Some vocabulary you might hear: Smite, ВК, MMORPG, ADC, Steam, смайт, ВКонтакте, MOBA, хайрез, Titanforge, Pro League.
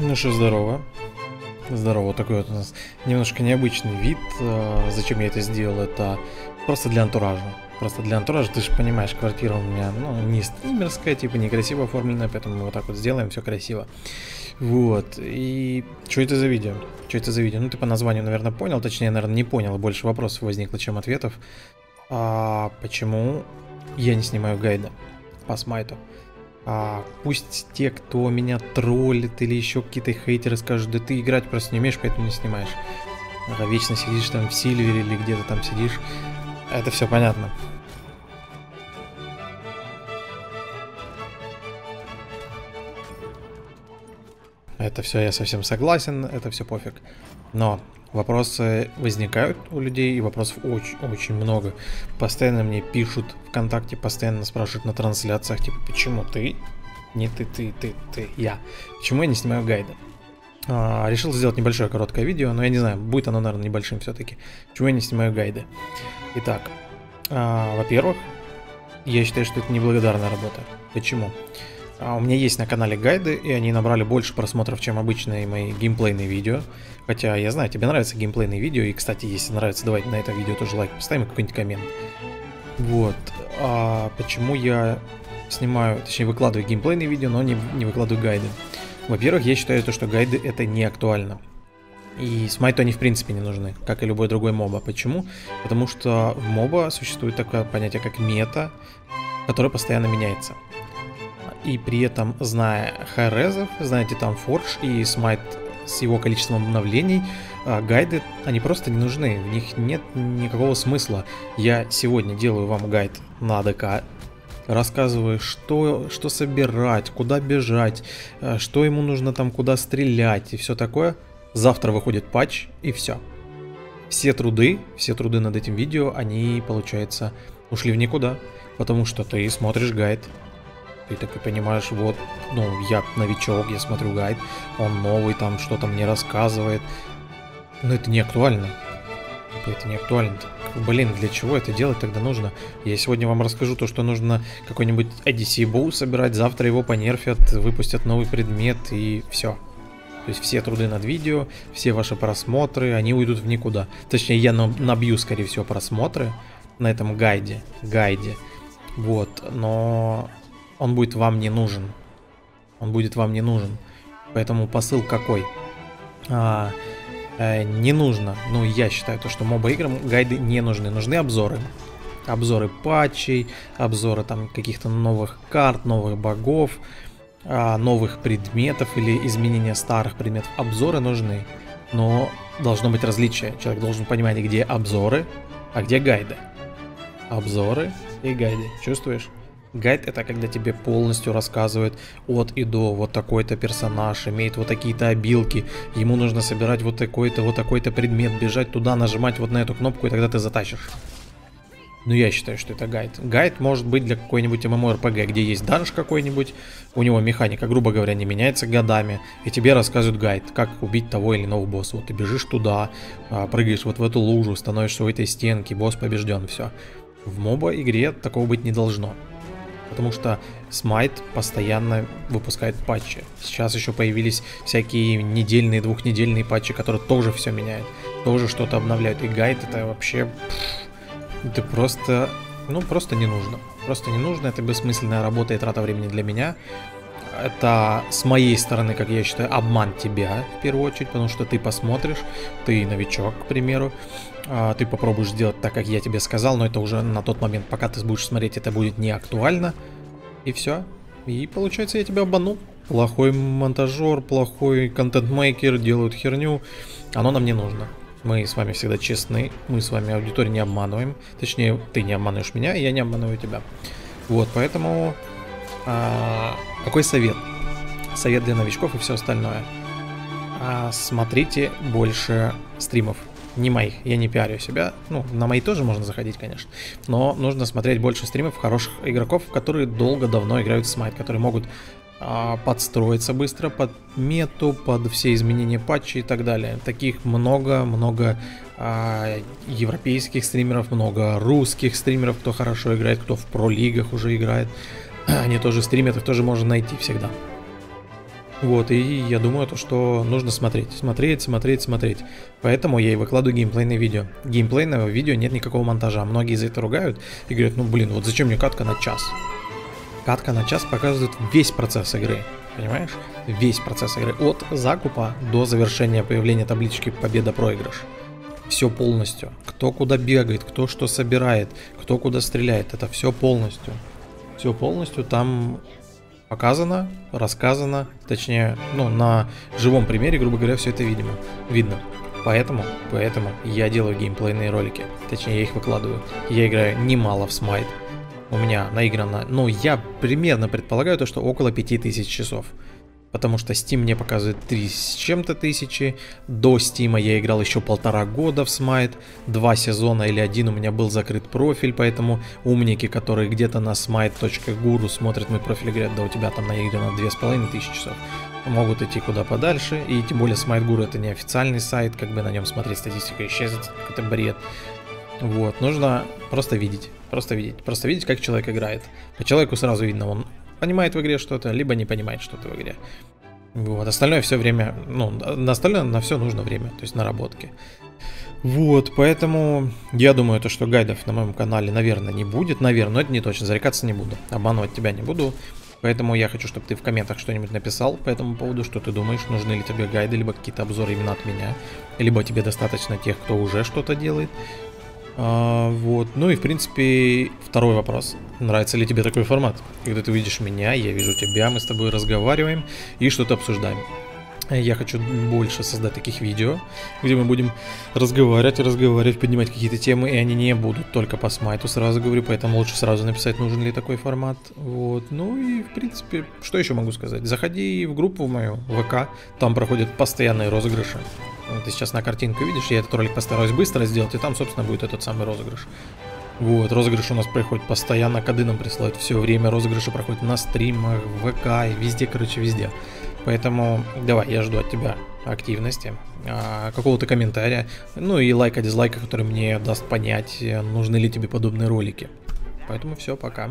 Ну что, здорово. Здорово, такой вот у нас немножко необычный вид. Зачем я это сделал? Это просто для антуража. Просто для антуража, ты же понимаешь, квартира у меня, ну, не стримерская, типа, некрасиво оформленная, поэтому мы вот так вот сделаем, все красиво. Вот, и что это за видео? Что это за видео? Ну, ты по названию, наверное, понял, точнее, наверное, не понял, больше вопросов возникло, чем ответов. А почему я не снимаю гайда по Смайту? Пусть те, кто меня троллит или еще какие-то хейтеры, скажут, да ты играть просто не умеешь, поэтому не снимаешь. А вечно сидишь там в Сильвере или где-то там сидишь. Это все понятно. Это все я совсем согласен, это все пофиг. Но вопросы возникают у людей, и вопросов очень-очень много. Постоянно мне пишут ВКонтакте, постоянно спрашивают на трансляциях, типа, почему ты? Не ты, ты, я. Почему я не снимаю гайда? Решил сделать небольшое короткое видео, но я не знаю, будет оно, наверное, небольшим все-таки. Почему я не снимаю гайды? Итак, во-первых, я считаю, что это неблагодарная работа. Почему? У меня есть на канале гайды, и они набрали больше просмотров, чем обычные мои геймплейные видео. Хотя, я знаю, тебе нравятся геймплейные видео, и, кстати, если нравится, давай на это видео тоже лайк поставим и какой-нибудь коммент. Вот. А почему я снимаю, точнее, выкладываю геймплейные видео, но не выкладываю гайды? Во-первых, я считаю, что гайды это не актуально. И Смайту они в принципе не нужны, как и любой другой моба. Почему? Потому что в моба существует такое понятие, как мета, которое постоянно меняется. И при этом, зная хайрезов, зная Titanforge и Смайт с его количеством обновлений, гайды, они просто не нужны, в них нет никакого смысла. Я сегодня делаю вам гайд на АДК, рассказываю, что собирать, куда бежать, что ему нужно там, куда стрелять и все такое. Завтра выходит патч, и все. Все труды над этим видео, они, получается, ушли в никуда. Потому что ты смотришь гайд, ты такой понимаешь, вот, ну, я новичок, я смотрю гайд, он новый, там что-то мне рассказывает. Но это не актуально. Это не актуально. Блин, для чего это делать тогда нужно? Я сегодня вам расскажу то, что нужно какой-нибудь ADC боу собирать, завтра его понерфят, выпустят новый предмет и все. То есть все труды над видео, все ваши просмотры, они уйдут в никуда. Точнее, я набью, скорее всего, просмотры на этом гайде. Вот, но он будет вам не нужен. Он будет вам не нужен. Поэтому посыл какой? Не нужно. Ну, я считаю, то, что моба-играм гайды не нужны. Нужны обзоры. Обзоры патчей, обзоры там каких-то новых карт, новых богов, новых предметов или изменения старых предметов. Обзоры нужны, но должно быть различие. Человек должен понимать, где обзоры, а где гайды. Обзоры и гайды. Чувствуешь? Гайд — это когда тебе полностью рассказывают от и до, вот такой-то персонаж имеет вот такие-то обилки, ему нужно собирать вот такой-то предмет, бежать туда, нажимать вот на эту кнопку, и тогда ты затащишь. Но я считаю, что это гайд. Гайд может быть для какой-нибудь MMORPG, где есть данж какой-нибудь, у него механика, грубо говоря, не меняется годами, и тебе рассказывают гайд, как убить того или иного босса. Вот ты бежишь туда, прыгаешь вот в эту лужу, становишься у этой стенки, босс побежден, все. В моба-игре такого быть не должно. Потому что Smite постоянно выпускает патчи. Сейчас еще появились всякие недельные, двухнедельные патчи, которые тоже все меняют. Тоже что-то обновляют. И гайд это вообще... это просто... ну, просто не нужно. Просто не нужно. Это бессмысленная работа и трата времени для меня. Это с моей стороны, как я считаю, обман тебя в первую очередь. Потому что ты посмотришь, ты новичок, к примеру. Ты попробуешь сделать так, как я тебе сказал, но это уже на тот момент, пока ты будешь смотреть, это будет не актуально. И все. И получается, я тебя обманул. Плохой монтажер, плохой контент-мейкер, делают херню. Оно нам не нужно. Мы с вами всегда честны, мы с вами аудиторию не обманываем. Точнее, ты не обманываешь меня, и я не обманываю тебя. Вот, поэтому... какой совет? Совет для новичков и все остальное. Смотрите больше стримов. Не моих, я не пиарю себя. Ну, на мои тоже можно заходить, конечно. Но нужно смотреть больше стримов хороших игроков, которые давно играют в Smite, которые могут подстроиться быстро под мету, под все изменения патчи и так далее. Таких много-много европейских стримеров, много русских стримеров, кто хорошо играет, кто в Pro League уже играет. Они тоже стримят, их тоже можно найти всегда. Вот, и я думаю, то, что нужно смотреть. Поэтому я и выкладываю геймплейные видео. Геймплейного видео нет никакого монтажа. Многие за это ругают и говорят, ну блин, вот зачем мне катка на час? Катка на час показывает весь процесс игры, понимаешь? Весь процесс игры, от закупа до завершения появления таблички победа-проигрыш. Все полностью. Кто куда бегает, кто что собирает, кто куда стреляет, это все полностью. Все полностью там показано, рассказано, точнее, ну, на живом примере, грубо говоря, все это видно. Поэтому я делаю геймплейные ролики, точнее, я их выкладываю. Я играю немало в Smite. У меня наиграно, ну, я примерно предполагаю то, что около 5000 часов. Потому что Steam мне показывает 3 с чем-то тысячи. До Steam я играл еще 1,5 года в Smite. 2 сезона или 1 у меня был закрыт профиль. Поэтому умники, которые где-то на smite.guru смотрят мой профиль и говорят, да у тебя там наиграно 2500 часов. Могут идти куда подальше. И тем более smite.guru это не официальный сайт. Как бы на нем смотреть статистика исчезнет. Это бред. Вот, нужно просто видеть. Просто видеть, как человек играет. По человеку сразу видно, он понимает в игре что-то, либо не понимает что-то в игре. Вот, остальное все время, ну, на остальное на все нужно время, то есть наработки. Вот, поэтому я думаю, то, что гайдов на моем канале, наверное, не будет. Наверное, но это не точно, зарекаться не буду, обманывать тебя не буду. Поэтому я хочу, чтобы ты в комментах что-нибудь написал по этому поводу, что ты думаешь, нужны ли тебе гайды, либо какие-то обзоры именно от меня, либо тебе достаточно тех, кто уже что-то делает. Вот, ну и в принципе второй вопрос, нравится ли тебе такой формат, когда ты видишь меня, я вижу тебя, мы с тобой разговариваем и что-то обсуждаем. Я хочу больше создать таких видео, где мы будем разговаривать, поднимать какие-то темы, и они не будут только по Смайту, сразу говорю, поэтому лучше сразу написать, нужен ли такой формат. Вот, ну и в принципе, что еще могу сказать, заходи в группу в мою ВК, там проходят постоянные розыгрыши. Ты сейчас на картинку видишь, я этот ролик постараюсь быстро сделать, и там, собственно, будет этот самый розыгрыш. Вот, розыгрыш у нас проходит постоянно, коды нам присылают все время, розыгрыши проходят на стримах, в ВК, везде, короче, везде. Поэтому давай, я жду от тебя активности, какого-то комментария, ну и лайка, дизлайка, который мне даст понять, нужны ли тебе подобные ролики. Поэтому все, пока.